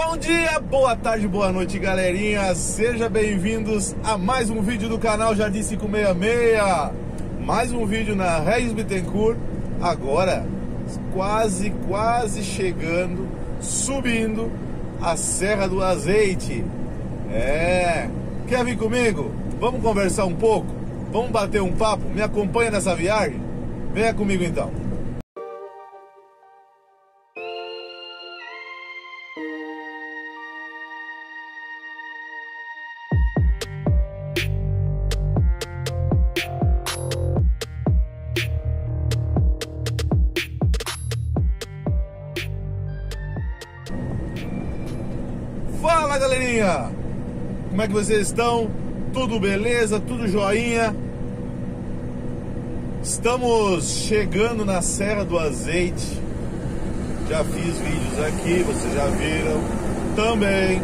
Bom dia, boa tarde, boa noite, galerinha. Sejam bem-vindos a mais um vídeo do canal Jardim 566. Mais um vídeo na Regis Bittencourt. Agora, quase chegando, subindo a Serra do Azeite. É, quer vir comigo? Vamos conversar um pouco? Vamos bater um papo? Me acompanha nessa viagem? Venha comigo então. Fala, galerinha! Como é que vocês estão? Tudo beleza? Tudo joinha? Estamos chegando na Serra do Azeite. Já fiz vídeos aqui, vocês já viram também.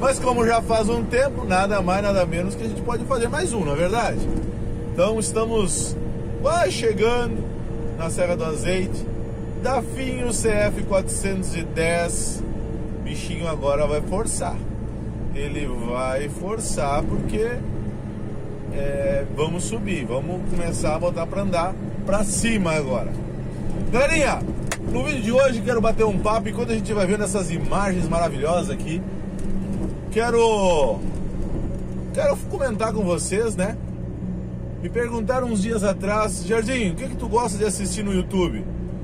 Mas como já faz um tempo, nada mais, nada menos que a gente pode fazer mais um, não é verdade? Então estamos quase chegando na Serra do Azeite. Dafim CF 410. Bichinho agora vai forçar. Ele vai forçar porque vamos subir, vamos começar a botar para andar para cima agora. Galerinha, no vídeo de hoje quero bater um papo enquanto a gente vai vendo essas imagens maravilhosas aqui. Quero comentar com vocês, né? Me perguntaram uns dias atrás: Jardim, o que tu gosta de assistir no YouTube?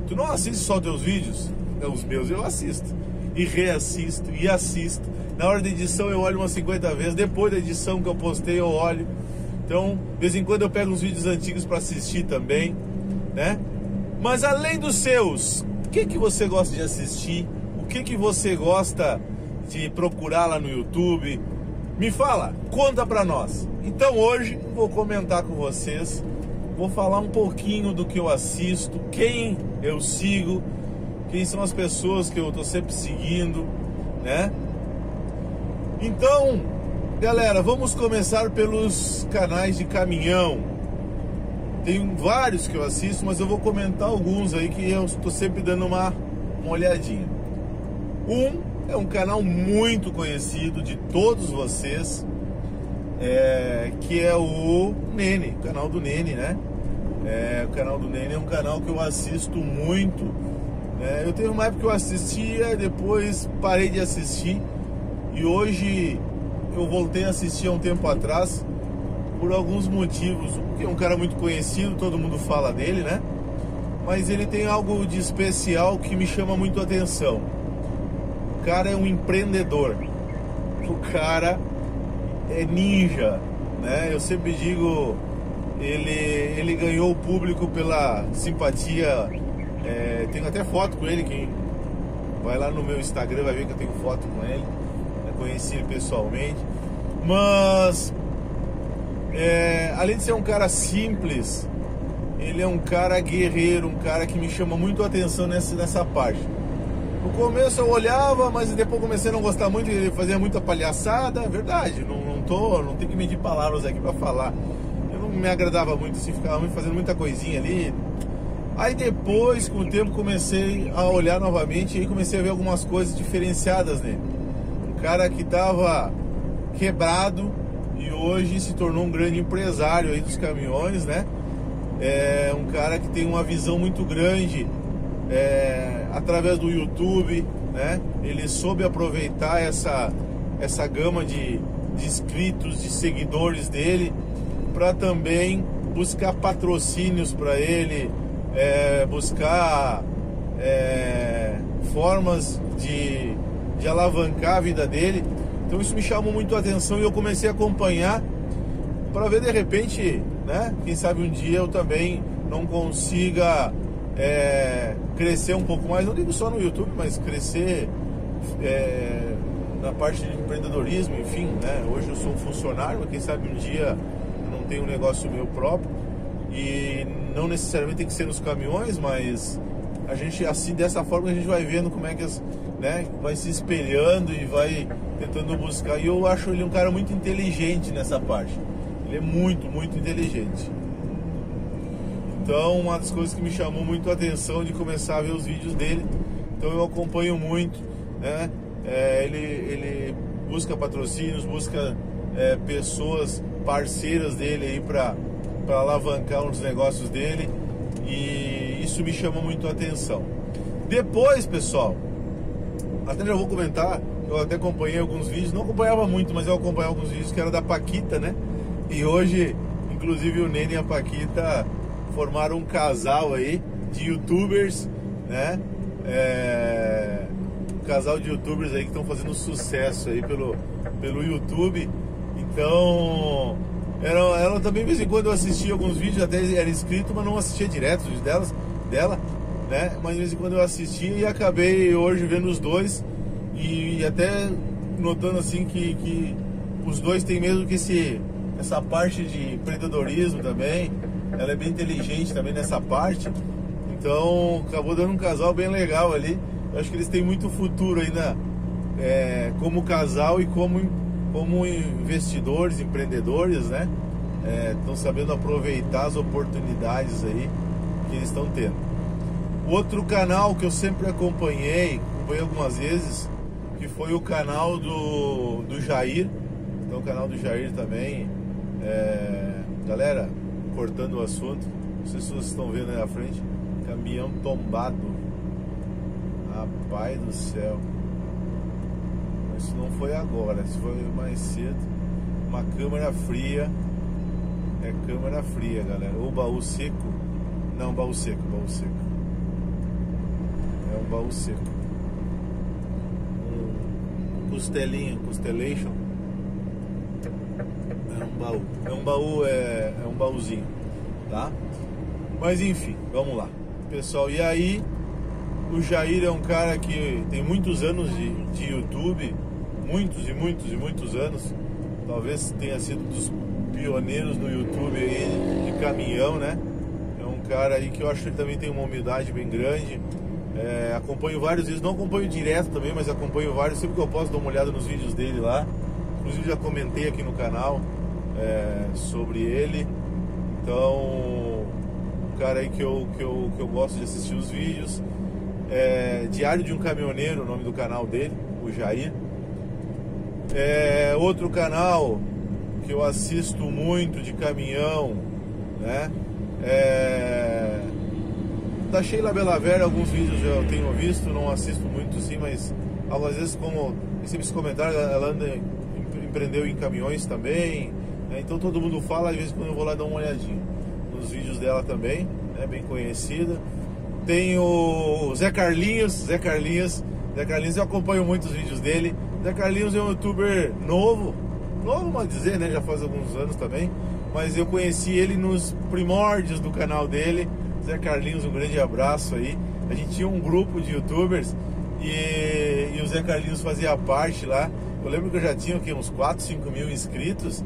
Tu não assiste só teus vídeos? Os meus eu assisto e reassisto e assisto. Na hora da edição eu olho umas 50 vezes. Depois da edição que eu postei eu olho. Então, de vez em quando eu pego uns vídeos antigos para assistir também, né? Mas além dos seus, o que que você gosta de assistir? O que que você gosta de procurar lá no YouTube? Me fala, conta para nós. Então hoje vou comentar com vocês, vou falar um pouquinho do que eu assisto, quem eu sigo, quem são as pessoas que eu tô sempre seguindo, né? Então, galera, vamos começar pelos canais de caminhão. Tem vários que eu assisto, mas eu vou comentar alguns aí que eu estou sempre dando uma olhadinha. É um canal muito conhecido de todos vocês, que é o Nene, o canal do Nene, né? O canal do Nene é um canal que eu assisto muito, né? Eu tenho uma época que eu assistia, depois parei de assistir. E hoje eu voltei a assistir há um tempo atrás por alguns motivos. Porque é um cara muito conhecido, todo mundo fala dele, né? Mas ele tem algo de especial que me chama muito a atenção. O cara é um empreendedor. O cara é ninja, né? Eu sempre digo, ele ganhou o público pela simpatia. Tenho até foto com ele, quem vai lá no meu Instagram vai ver que eu tenho foto com ele. Conheci ele pessoalmente, mas além de ser um cara simples, ele é um cara guerreiro, um cara que me chama muito a atenção nessa parte. No começo eu olhava, mas depois comecei a não gostar muito, ele fazia muita palhaçada, é verdade, não tenho que medir palavras aqui para falar. Eu não me agradava muito assim, ficava fazendo muita coisinha ali. Aí depois, com o tempo, comecei a olhar novamente e comecei a ver algumas coisas diferenciadas nele. Cara que estava quebrado e hoje se tornou um grande empresário aí dos caminhões, né? É um cara que tem uma visão muito grande através do YouTube, né? Ele soube aproveitar essa gama de inscritos, de seguidores dele, para também buscar patrocínios para ele, buscar formas de alavancar a vida dele. Então isso me chamou muito a atenção e eu comecei a acompanhar para ver, de repente, né, quem sabe um dia eu também não consiga crescer um pouco mais, não digo só no YouTube, mas crescer na parte de empreendedorismo, enfim, né? Hoje eu sou um funcionário, mas quem sabe um dia eu não tenho um negócio meu próprio e não necessariamente tem que ser nos caminhões, mas a gente, assim, dessa forma a gente vai vendo como é que as, né, vai se espelhando e vai tentando buscar. E eu acho ele um cara muito inteligente nessa parte. Ele é muito inteligente. Então, uma das coisas que me chamou muito a atenção de começar a ver os vídeos dele. Então eu acompanho muito, né? ele busca patrocínios, busca pessoas parceiras dele aí para alavancar uns negócios dele, e isso me chama muito a atenção. Depois, pessoal, até já vou comentar, eu até acompanhei alguns vídeos, não acompanhava muito, mas eu acompanhei alguns vídeos que era da Paquita, né? E hoje, inclusive, o Nene e a Paquita formaram um casal aí de youtubers, né? Um casal de youtubers aí que estão fazendo sucesso aí pelo YouTube. Então, ela também, de vez em quando, eu assistia alguns vídeos, até era inscrito, mas não assistia direto os vídeos dela, né? Mas de vez em quando eu assistia e acabei hoje vendo os dois e até notando assim que os dois têm mesmo que essa parte de empreendedorismo também. Ela é bem inteligente também nessa parte, então acabou dando um casal bem legal ali. Eu acho que eles têm muito futuro ainda como casal e como investidores, empreendedores, né? Estão sabendo aproveitar as oportunidades aí que eles estão tendo. Outro canal que eu sempre acompanhei algumas vezes, que foi o canal do Jair. Então o canal do Jair também, galera, cortando o assunto, não sei se vocês estão vendo aí na frente, caminhão tombado, rapaz do céu, isso não foi agora, isso foi mais cedo, uma câmera fria, câmera fria, galera, ou baú seco, não, baú seco, é um baú seco, um costelinho, costelation, é um baúzinho, tá? Mas enfim, vamos lá, pessoal. E aí, o Jair é um cara que tem muitos anos de YouTube, muitos anos. Talvez tenha sido um dos pioneiros no YouTube aí de caminhão, né? É um cara aí que eu acho que ele também tem uma humildade bem grande. Acompanho vários vídeos, não acompanho direto também, mas acompanho vários. Sempre que eu posso, dar uma olhada nos vídeos dele lá. Inclusive já comentei aqui no canal sobre ele. Então, um cara aí que eu gosto de assistir os vídeos. Diário de um Caminhoneiro, o nome do canal dele, o Jair. Outro canal que eu assisto muito de caminhão, né? Da Sheila Belavera, alguns vídeos eu tenho visto, não assisto muito sim, mas algumas vezes, como recebo esse comentário, ela empreendeu em caminhões também, né? Então todo mundo fala, às vezes quando eu vou lá dar uma olhadinha nos vídeos dela também, né? Bem conhecida. Tem o Zé Carlinhos, eu acompanho muitos vídeos dele. Zé Carlinhos é um youtuber novo, vamos dizer, né? Já faz alguns anos também, mas eu conheci ele nos primórdios do canal dele. Zé Carlinhos, um grande abraço aí. A gente tinha um grupo de youtubers e o Zé Carlinhos fazia parte lá. Eu lembro que eu já tinha uns 4, 5 mil inscritos,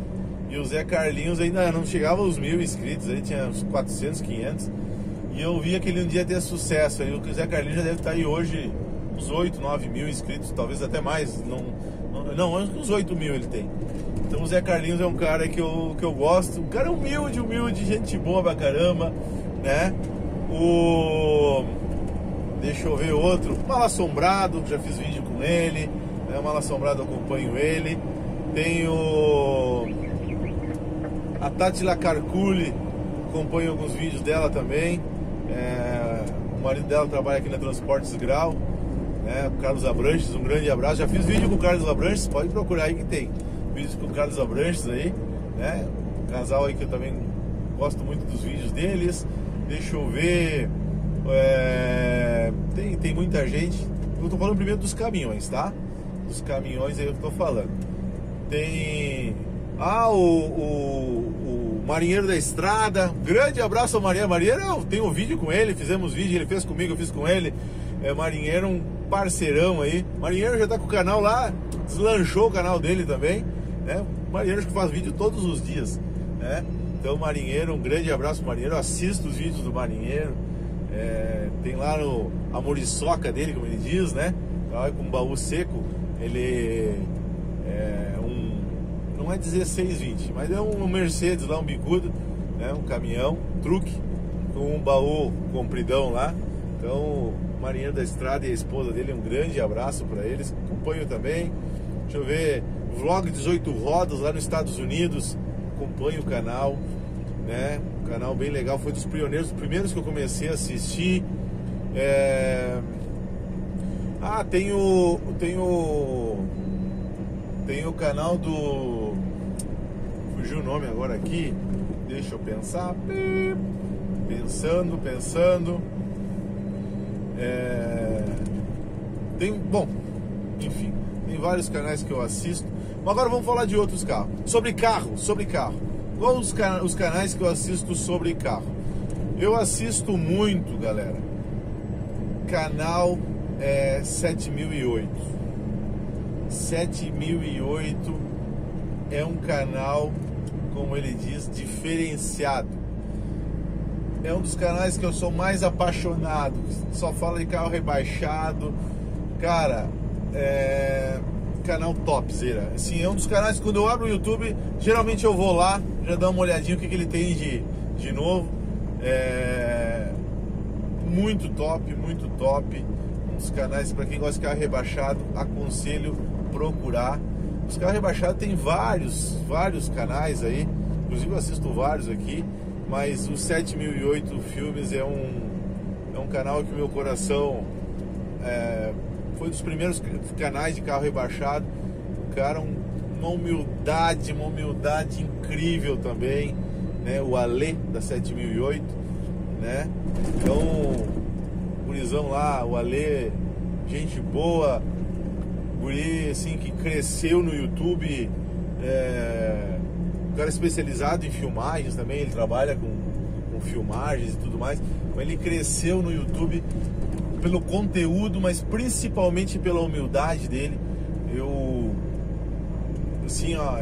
e o Zé Carlinhos ainda não chegava aos 1000 inscritos, aí tinha uns 400, 500. E eu via que ele um dia ter sucesso. Aí o Zé Carlinhos já deve estar aí hoje uns 8, 9 mil inscritos, talvez até mais. Não, uns 8 mil ele tem. Então o Zé Carlinhos é um cara que eu gosto. Um cara humilde, gente boa pra caramba, né? Deixa eu ver outro. Malassombrado, já fiz vídeo com ele. É Malassombrado, acompanho ele. Tem a Tati La Carculi, acompanho alguns vídeos dela também. O marido dela trabalha aqui na Transportes Grau, né? O Carlos Abranches, um grande abraço. Já fiz vídeo com o Carlos Abranches, pode procurar aí que tem vídeos com o Carlos Abranches aí, né? Um casal aí que eu também gosto muito dos vídeos deles. Deixa eu ver, tem muita gente. Eu tô falando primeiro dos caminhões, tá? Dos caminhões aí eu tô falando. Tem o Marinheiro da Estrada. Grande abraço ao Marinheiro. Marinheiro, eu tenho um vídeo com ele, fizemos vídeo, ele fez comigo, eu fiz com ele. Marinheiro, um parceirão aí. Marinheiro já tá com o canal lá, deslanchou o canal dele também, né? Marinheiro acho que faz vídeo todos os dias, né? Então Marinheiro, um grande abraço pro Marinheiro. Eu assisto os vídeos do Marinheiro. Tem lá a muriçoca dele, como ele diz, né? Com um baú seco. Ele não é 1620, mas é um Mercedes lá, um bicudo, né? Um caminhão, truque, com um baú compridão lá. Então Marinheiro da Estrada e a esposa dele, um grande abraço para eles. Acompanho também. Deixa eu ver, vlog 18 rodas lá nos Estados Unidos. Acompanho o canal, né? Um canal bem legal, foi dos pioneiros, dos primeiros que eu comecei a assistir. Ah, tem o canal do... Fugiu o nome agora aqui. Deixa eu pensar. Pensando. Tem... Bom, enfim, tem vários canais que eu assisto. Mas agora vamos falar de outros carros. Sobre carro. Qual os canais que eu assisto sobre carro? Eu assisto muito, galera, canal 7008 é um canal, como ele diz, diferenciado. É um dos canais que eu sou mais apaixonado. Só fala de carro rebaixado. Cara, canal topzera. Assim, é um dos canais que quando eu abro o YouTube, geralmente eu vou lá, já dou uma olhadinha o que ele tem de novo. Muito top. Um dos canais, para quem gosta de carro rebaixado, aconselho procurar. Os carros rebaixados tem vários canais aí, inclusive eu assisto vários aqui, mas o 7008 Filmes é um canal que meu coração foi dos primeiros canais de carro rebaixado. Cara, uma humildade incrível também, né? O Alê da 7008, né? Então, gurizão lá, o Alê, gente boa, guri assim que cresceu no YouTube, um cara especializado em filmagens também, ele trabalha com filmagens e tudo mais, mas ele cresceu no YouTube pelo conteúdo, mas principalmente pela humildade dele. Eu, assim, ó,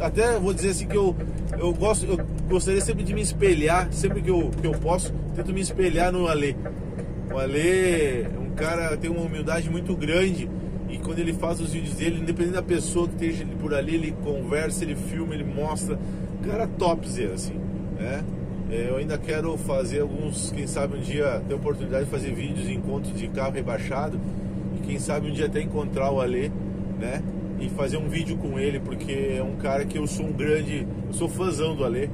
até vou dizer assim que eu gostaria sempre de me espelhar, sempre que eu posso, tento me espelhar no Alê. O Alê é um cara, tem uma humildade muito grande, e quando ele faz os vídeos dele, independente da pessoa que esteja por ali, ele conversa, ele filma, ele mostra. O cara topzera, assim, né? Eu ainda quero fazer alguns, quem sabe um dia ter a oportunidade de fazer vídeos de encontros de carro rebaixado, e quem sabe um dia até encontrar o Alê, né? E fazer um vídeo com ele, porque é um cara que eu sou fãzão do Alê.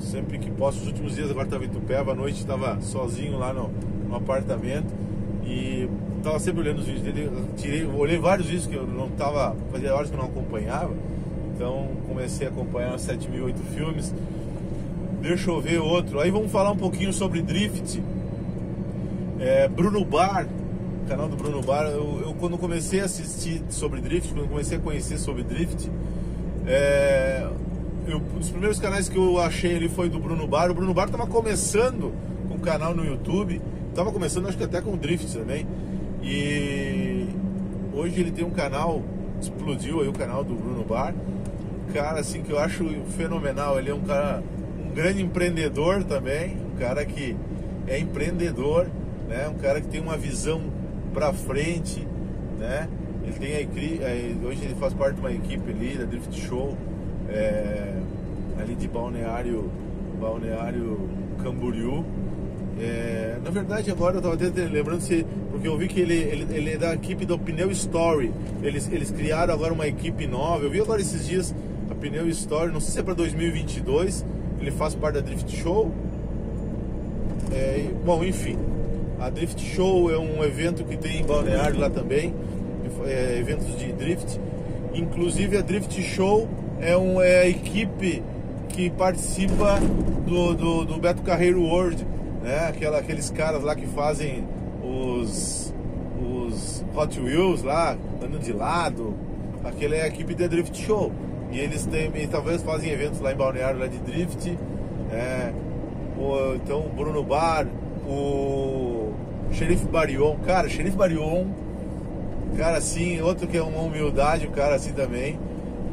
Sempre que posso, os últimos dias agora estava em Itupeva, à noite estava sozinho lá no apartamento, e estava sempre olhando os vídeos dele. Olhei vários vídeos que eu não estava, fazia horas que eu não acompanhava, então comecei a acompanhar os 7008 Filmes. Deixa eu ver outro, aí vamos falar um pouquinho sobre drift. Bruno Bar, canal do Bruno Bar, eu quando comecei a assistir sobre drift, quando comecei a conhecer sobre drift, um dos primeiros canais que eu achei ali foi do Bruno Bar. O Bruno Bar estava começando um canal no YouTube, estava começando acho que até com drift também, e hoje ele tem um canal, explodiu aí o canal do Bruno Bar, cara assim que eu acho fenomenal. Ele é um cara, um grande empreendedor também, um cara que é empreendedor, né? Um cara que tem uma visão para frente, né? Ele tem hoje ele faz parte de uma equipe ali da Drift Show, ali de Balneário Camboriú. Na verdade agora eu estava até lembrando, porque eu vi que ele é da equipe do Pneu Story. Eles criaram agora uma equipe nova. Eu vi agora esses dias a Pneu Story, não sei se é para 2022. Ele faz parte da Drift Show. Bom, enfim, a Drift Show é um evento que tem em Balneário lá também, eventos de drift. Inclusive a Drift Show é a equipe que participa do Beto Carreiro World, né? Aqueles caras lá que fazem os Hot Wheels lá, andando de lado. Aquela é a equipe da Drift Show. E eles também talvez fazem eventos lá em Balneário, lá de drift. Então o Bruno Bar, o Sheriff Barion. Cara, Sheriff Barion, cara assim, outro que é uma humildade, o cara assim também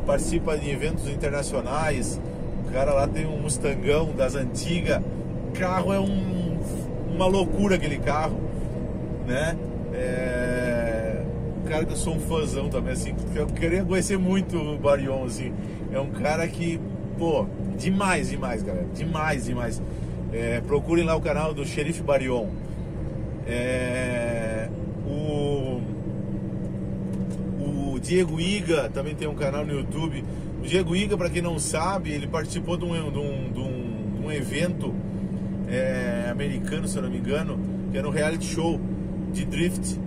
participa de eventos internacionais. O cara lá tem um Mustangão das antigas. O carro é uma loucura, aquele carro, né? Cara que eu sou um fãzão também, assim, eu queria conhecer muito o Barion, assim. É um cara que, pô, demais, galera, demais. Procurem lá o canal do Sheriff Barion, O Diego Iga também tem um canal no YouTube. O Diego Iga, para quem não sabe, ele participou de um evento americano, se eu não me engano, que era um reality show de drift.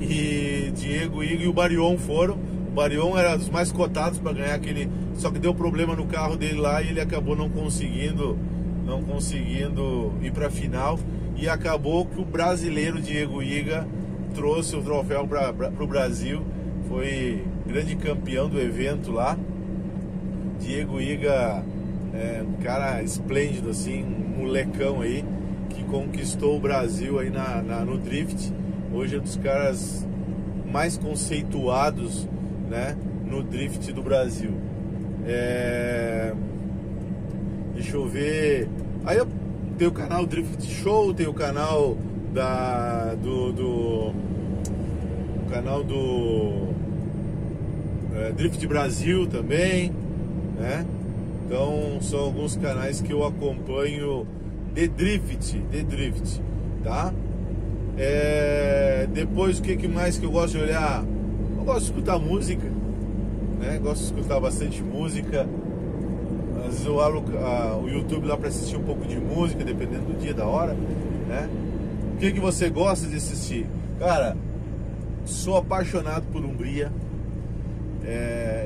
E Diego Iga e o Barion foram. O Barion era dos mais cotados para ganhar aquele, só que deu problema no carro dele lá e ele acabou não conseguindo ir para a final. E acabou que o brasileiro Diego Iga trouxe o troféu para o Brasil. Foi grande campeão do evento lá. Diego Iga é um cara esplêndido, assim, um molecão aí, que conquistou o Brasil aí no drift. Hoje é um dos caras mais conceituados, né, no drift do Brasil. Deixa eu ver. Aí tem o canal Drift Show, tem o canal do Drift Brasil também, né? Então são alguns canais que eu acompanho de drift, tá? Depois, o que mais que eu gosto de olhar? Eu gosto de escutar música, né? Gosto de escutar bastante música. Às vezes eu abro o YouTube lá para assistir um pouco de música, dependendo do dia, da hora, né? O que você gosta de assistir? Cara, sou apaixonado por Hungria.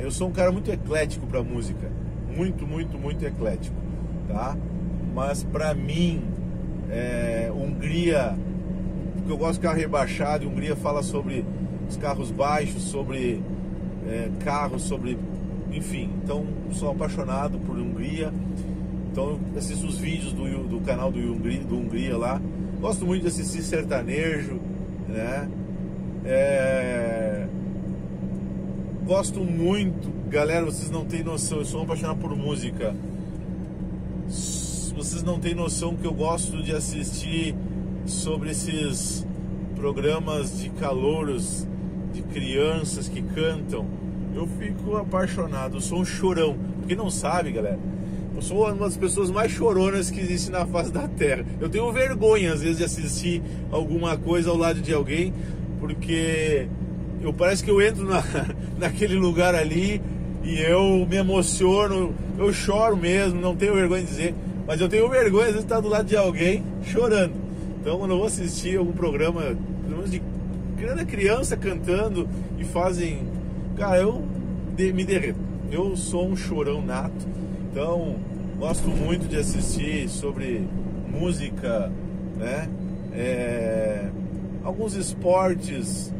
Eu sou um cara muito eclético para música, muito eclético, tá? Mas para mim, Hungria, porque eu gosto de carro rebaixado. Hungria fala sobre os carros baixos, sobre carros, sobre, enfim. Então sou apaixonado por Hungria. Então eu assisto os vídeos do canal do Hungria lá. Gosto muito de assistir sertanejo, né? Gosto muito, galera, vocês não têm noção, eu sou apaixonado por música. Vocês não têm noção que eu gosto de assistir sobre esses programas de calouros, de crianças que cantam. Eu fico apaixonado, eu sou um chorão. Quem não sabe, galera, eu sou uma das pessoas mais choronas que existe na face da terra. Eu tenho vergonha às vezes de assistir alguma coisa ao lado de alguém, porque eu parece que eu entro naquele lugar ali e eu me emociono, eu choro mesmo, não tenho vergonha de dizer, mas eu tenho vergonha às vezes de estar do lado de alguém chorando. Então quando eu vou assistir algum programa, pelo menos de grande criança cantando e fazem, cara, eu me derreto. Eu sou um chorão nato, então gosto muito de assistir sobre música, né? Alguns esportes,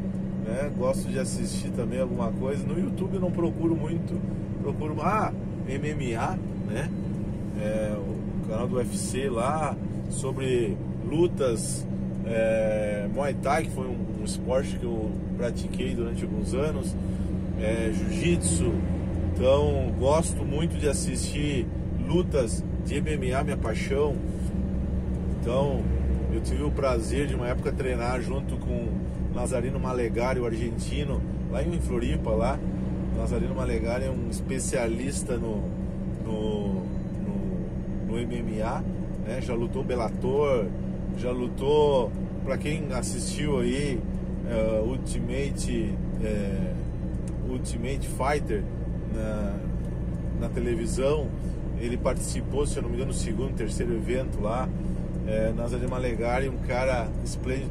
né? Gosto de assistir também alguma coisa. No YouTube eu não procuro muito. Procuro MMA, né? O canal do UFC lá, sobre lutas, Muay Thai, que foi um esporte que eu pratiquei durante alguns anos, Jiu-Jitsu. Então gosto muito de assistir lutas de MMA, minha paixão. Então eu tive o prazer de uma época treinar junto com Nazareno Malegarie, o argentino, lá em Floripa. Lá, Nazareno Malegarie é um especialista no MMA, né? Já lutou Bellator, já lutou, para quem assistiu aí, Ultimate Fighter na televisão. Ele participou, se eu não me engano, no segundo, terceiro evento lá. Nazareno Malegarie, um cara esplêndido,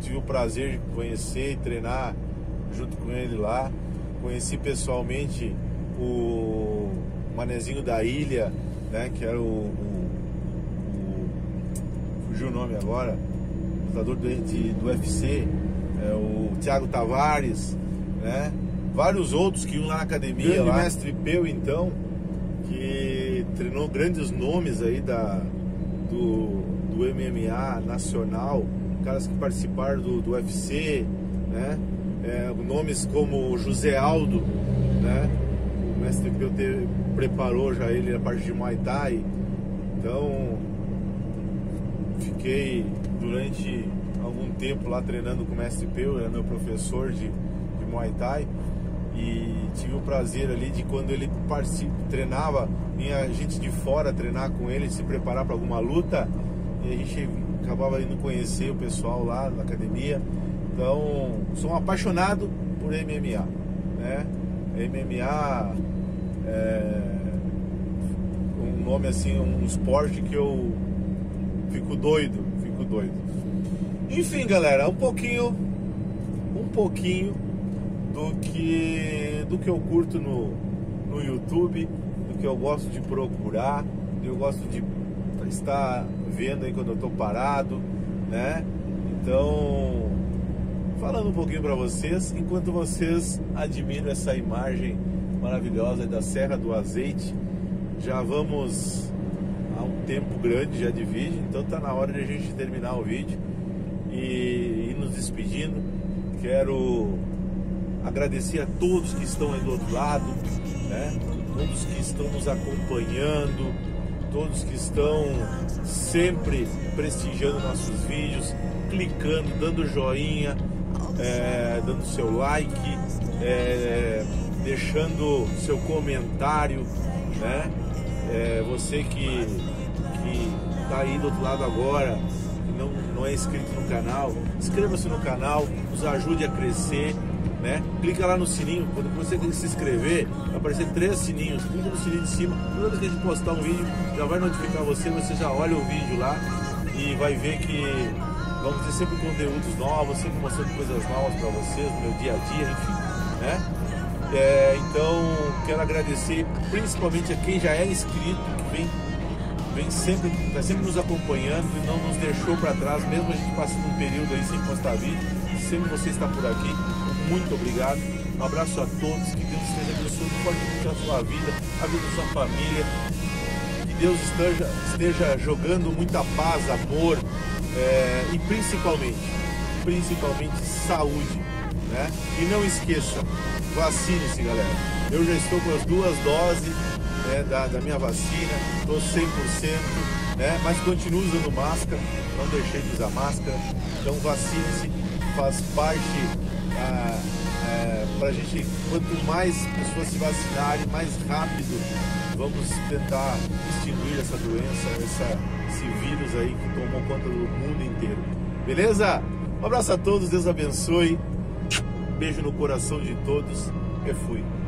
tive o prazer de conhecer e treinar junto com ele lá. Conheci pessoalmente o Manezinho da Ilha, né, que era fugiu o nome agora, lutador do UFC, o Thiago Tavares, né, vários outros que iam lá na academia lá. Mestre Pio, então, que treinou grandes nomes aí do MMA nacional, caras que participaram do UFC, né? Nomes como José Aldo, né? O Mestre Pio preparou já ele a parte de Muay Thai. Então fiquei durante algum tempo lá treinando com o Mestre Pio, era meu professor de Muay Thai, e tive o prazer ali de, quando ele treinava, vinha gente de fora treinar com ele, se preparar para alguma luta, e a gente acabava indo conhecer o pessoal lá da academia. Então, sou um apaixonado por MMA, né? MMA é um nome assim, um esporte que eu fico doido, Enfim, galera, um pouquinho do que eu curto no YouTube, do que eu gosto de procurar, eu gosto de estar vendo aí quando eu tô parado, né? Então, falando um pouquinho para vocês, enquanto vocês admiram essa imagem maravilhosa da Serra do Azeite, já vamos a um tempo grande já de vídeo, então tá na hora de a gente terminar o vídeo e ir nos despedindo. Quero agradecer a todos que estão aí do outro lado, né? Todos que estão nos acompanhando, todos que estão sempre prestigiando nossos vídeos, clicando, dando joinha, dando seu like, deixando seu comentário, né? Você que tá aí do outro lado agora, que não é inscrito no canal, inscreva-se no canal, nos ajude a crescer, né? Clica lá no sininho, quando você se inscrever, vai aparecer 3 sininhos, clica no sininho de cima, toda vez que a gente postar um vídeo, já vai notificar você já olha o vídeo lá e vai ver que vamos ter sempre conteúdos novos, sempre mostrando coisas novas para vocês no meu dia a dia, enfim, né? Então, quero agradecer principalmente a quem já é inscrito, que vem sempre, tá sempre nos acompanhando e não nos deixou para trás, mesmo a gente passando um período aí sem postar vídeo, sempre você está por aqui. Muito obrigado, um abraço a todos, que Deus esteja abençoando, pode mudar a sua vida, a vida da sua família, que Deus esteja jogando muita paz, amor, e principalmente saúde, né? E não esqueça, vacine-se, galera. Eu já estou com as 2 doses, né, da minha vacina, estou 100%, né? Mas continuo usando máscara, não deixei de usar máscara, então vacine-se, faz parte. Pra gente, quanto mais pessoas se vacinarem, mais rápido vamos tentar extinguir essa doença, esse vírus aí que tomou conta do mundo inteiro. Beleza? Um abraço a todos, Deus abençoe. Beijo no coração de todos. E fui.